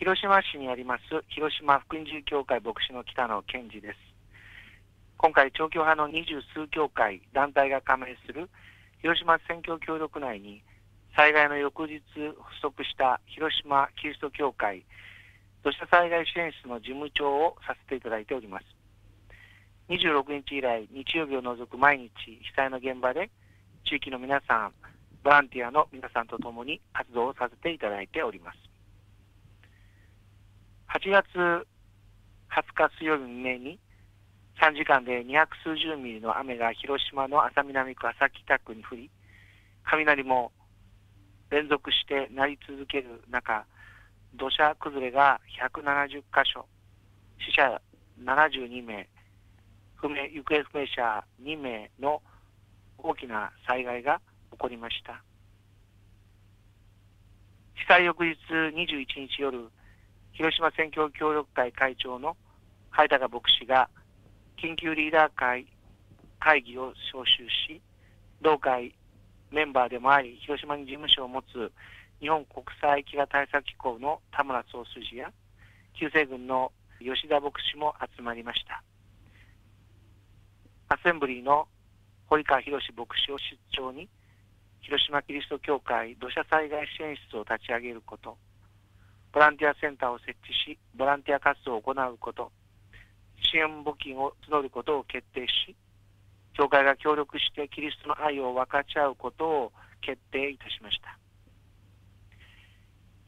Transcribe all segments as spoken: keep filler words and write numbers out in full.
広島市にあります広島福音自由教会牧師の北野健二です。今回、超教派の二十数教会団体が加盟する広島宣教協力内に、災害の翌日発足した広島キリスト教会土砂災害支援室の事務長をさせていただいております。にじゅうろくにち以来、日曜日を除く毎日被災の現場で地域の皆さん、ボランティアの皆さんと共に活動をさせていただいております。はちがつはつか水曜日未明にさんじかんでにひゃくすうじゅうミリの雨が広島の安佐南区安佐北区に降り、雷も連続して鳴り続ける中、土砂崩れがひゃくななじゅっかしょ、死者ななじゅうにめい、不明行方不明者にめいの大きな災害が起こりました。被災翌日にじゅういちにち夜、広島宣教協力会会長の海高牧師が緊急リーダー会会議を招集し、同会メンバーでもあり広島に事務所を持つ日本国際飢餓対策機構の田村総筋や旧西軍の吉田牧師も集まりました。アセンブリーの堀川博牧師を出張に、広島キリスト教会土砂災害支援室を立ち上げること、ボランティアセンターを設置しボランティア活動を行うこと、支援募金を募ることを決定し、教会が協力してキリストの愛を分かち合うことを決定いたしました。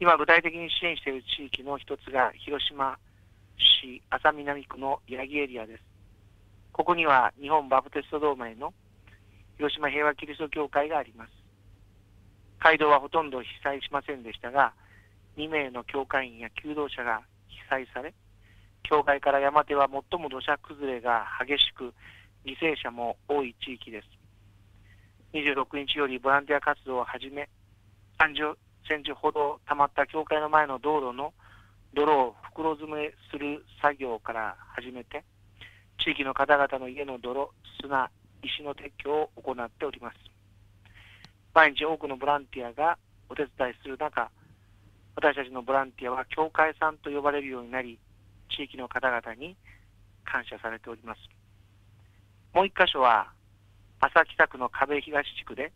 今具体的に支援している地域の一つが広島市安佐南区の八木エリアです。ここには日本バプテスト同盟の広島平和キリスト教会があります。街道はほとんど被災しませんでしたが、にめいの教会員や求道者が被災され、教会から山手は最も土砂崩れが激しく、犠牲者も多い地域です。にじゅうろくにちよりボランティア活動を始め、さんじゅっセンチほどたまった教会の前の道路の泥を袋詰めする作業から始めて、地域の方々の家の泥、砂、石の撤去を行っております。毎日多くのボランティアがお手伝いする中、私たちのボランティアは教会さんと呼ばれるようになり、地域の方々に感謝されております。もう一箇所は安佐北区の壁東地区で、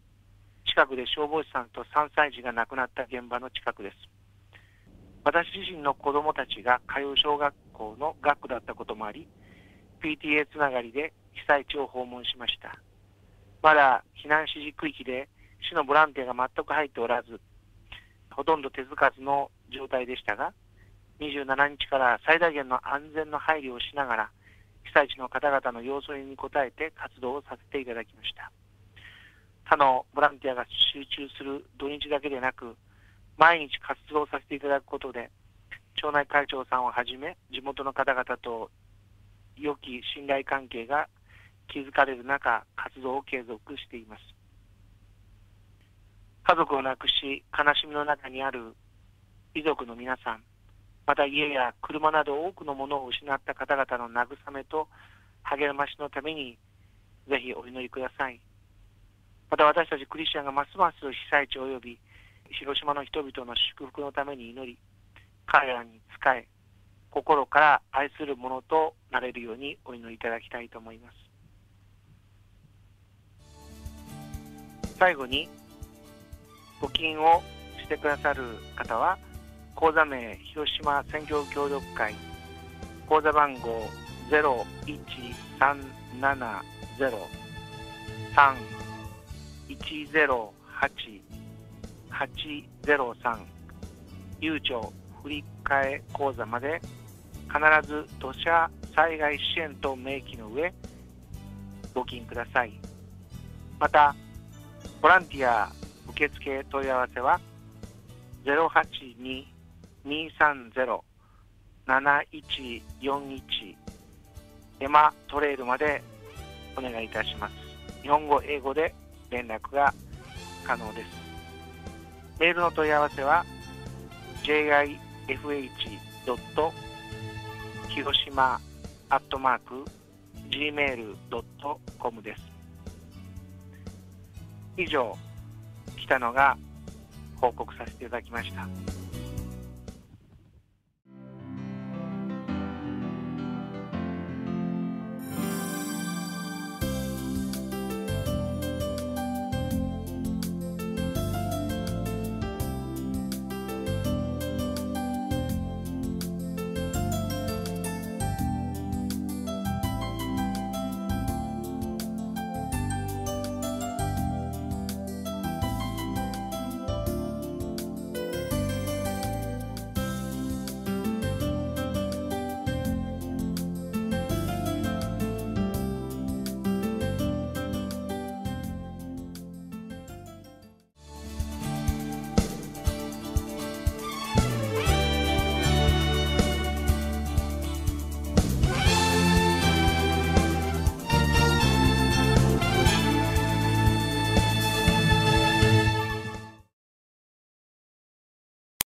近くで消防士さんとさんさいじが亡くなった現場の近くです。私自身の子どもたちが通う小学校の学区だったこともあり、 ピーティーエー つながりで被災地を訪問しました。まだ避難指示区域で市のボランティアが全く入っておらず、ほとんど手つかずの状態でしたが、にじゅうしちにちから最大限の安全の配慮をしながら、被災地の方々の要請に応えて活動をさせていただきました。他のボランティアが集中する土日だけでなく、毎日活動させていただくことで、町内会長さんをはじめ、地元の方々と良き信頼関係が築かれる中、活動を継続しています。家族を亡くし、悲しみの中にある遺族の皆さん、また家や車など多くのものを失った方々の慰めと励ましのために、ぜひお祈りください。また私たちクリスチャンがますます被災地及び広島の人々の祝福のために祈り、彼らに仕え、心から愛するものとなれるようにお祈りいただきたいと思います。最後に、募金をしてくださる方は、口座名広島宣教協力会、口座番号ゼロいちさんななゼロさんいちゼロはちはちゼロさんゆうちょ振り替え口座まで、必ず土砂災害支援と明記の上募金ください。またボランティア受付問い合わせはゼロはちに にさんゼロ なないちよんいちエマトレイルまでお願いいたします。日本語、英語で連絡が可能です。メールの問い合わせは ジェイアイエフエイチ ドット キロしま アットマーク ジーメール ドット コム です。以上、北野が報告させていただきました。